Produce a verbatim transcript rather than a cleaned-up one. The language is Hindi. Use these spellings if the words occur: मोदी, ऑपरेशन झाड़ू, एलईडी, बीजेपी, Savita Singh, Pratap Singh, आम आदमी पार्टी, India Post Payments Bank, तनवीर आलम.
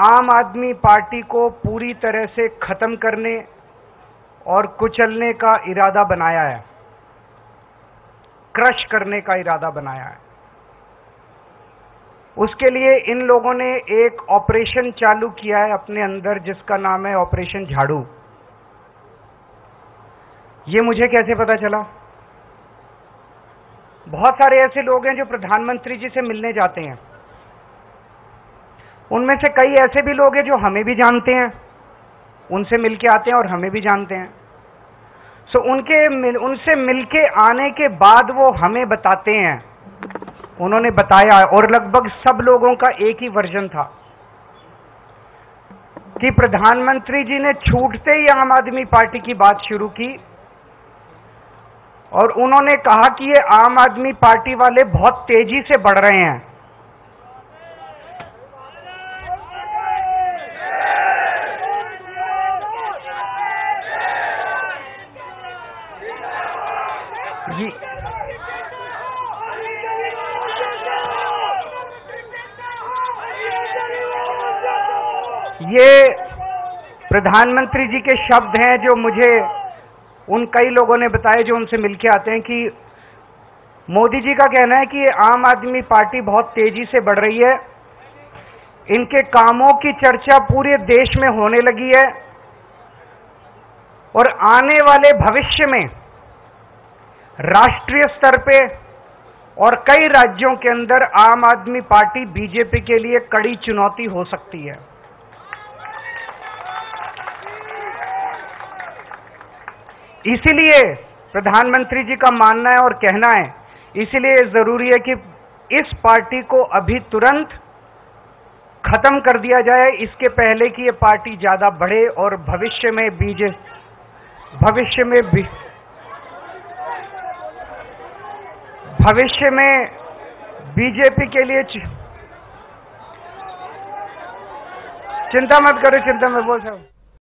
आम आदमी पार्टी को पूरी तरह से खत्म करने और कुचलने का इरादा बनाया है, क्रश करने का इरादा बनाया है। उसके लिए इन लोगों ने एक ऑपरेशन चालू किया है अपने अंदर, जिसका नाम है ऑपरेशन झाड़ू। ये मुझे कैसे पता चला? बहुत सारे ऐसे लोग हैं जो प्रधानमंत्री जी से मिलने जाते हैं, उनमें से कई ऐसे भी लोग हैं जो हमें भी जानते हैं, उनसे मिलके आते हैं और हमें भी जानते हैं। सो उनके उनसे मिलके आने के बाद वो हमें बताते हैं, उन्होंने बताया, और लगभग सब लोगों का एक ही वर्जन था कि प्रधानमंत्री जी ने छूटते ही आम आदमी पार्टी की बात शुरू की और उन्होंने कहा कि ये आम आदमी पार्टी वाले बहुत तेजी से बढ़ रहे हैं। ये प्रधानमंत्री जी के शब्द हैं जो मुझे उन कई लोगों ने बताए जो उनसे मिलके आते हैं कि मोदी जी का कहना है कि ये आम आदमी पार्टी बहुत तेजी से बढ़ रही है, इनके कामों की चर्चा पूरे देश में होने लगी है और आने वाले भविष्य में राष्ट्रीय स्तर पे और कई राज्यों के अंदर आम आदमी पार्टी बीजेपी के लिए कड़ी चुनौती हो सकती है। इसीलिए प्रधानमंत्री जी का मानना है और कहना है, इसीलिए जरूरी है कि इस पार्टी को अभी तुरंत खत्म कर दिया जाए, इसके पहले कि ये पार्टी ज्यादा बढ़े और भविष्य में बीजेपी भविष्य में भी, भविष्य में बीजेपी के लिए चिंता मत करो, चिंता मत बोल साहब।